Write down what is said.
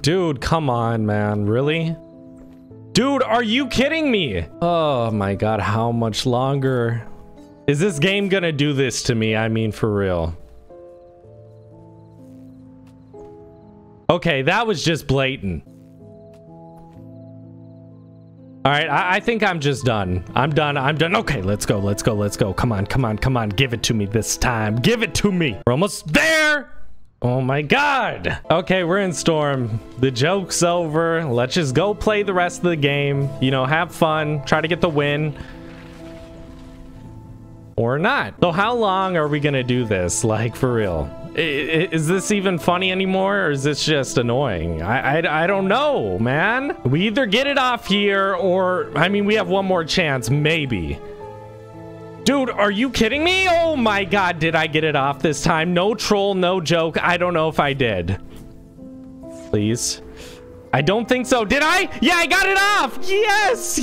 Dude, come on, man. Really? Dude, are you kidding me? Oh my god, how much longer is this game gonna do this to me? I mean, for real. Okay, that was just blatant. All right, I think I'm just done. I'm done. Okay, let's go. Come on. Give it to me this time. Give it to me. We're almost there. Oh my god! Okay, we're in Storm. The joke's over. Let's just go play the rest of the game. You know, have fun. Try to get the win. Or not. So how long are we gonna do this? Like, for real? Is this even funny anymore? Or is this just annoying? I don't know, man. We either get it off here or... I mean, we have one more chance, maybe. Dude, are you kidding me? Oh my god, did I get it off this time? No troll, no joke. I don't know if I did. Please. I don't think so. Did I? Yeah, I got it off! Yes!